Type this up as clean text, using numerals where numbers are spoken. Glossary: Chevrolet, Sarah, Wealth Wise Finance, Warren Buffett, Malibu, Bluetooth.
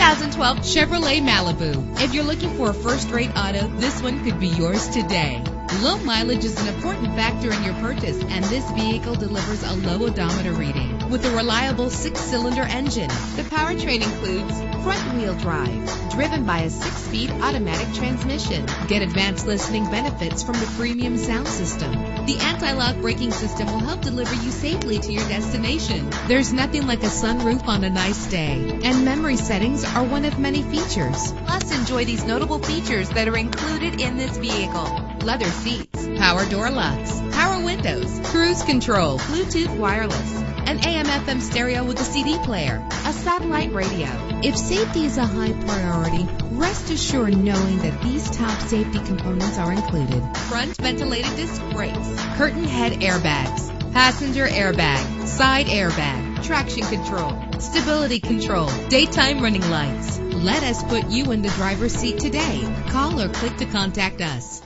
2012 Chevrolet Malibu. If you're looking for a first-rate auto, this one could be yours today. Low mileage is an important factor in your purchase, and this vehicle delivers a low odometer reading. With a reliable 6-cylinder engine, the powertrain includes front-wheel drive, driven by a 6-speed automatic transmission. Get advanced listening benefits from the premium sound system. The anti-lock braking system will help deliver you safely to your destination. There's nothing like a sunroof on a nice day, and memory settings are one of many features. Plus, enjoy these notable features that are included in this vehicle: leather seats, power door locks, power windows, cruise control, Bluetooth wireless, an AM/FM stereo with a CD player, a satellite radio. If safety is a high priority, rest assured knowing that these top safety components are included: front ventilated disc brakes, curtain head airbags, passenger airbag, side airbag, traction control, stability control, daytime running lights. Let us put you in the driver's seat today. Call or click to contact us.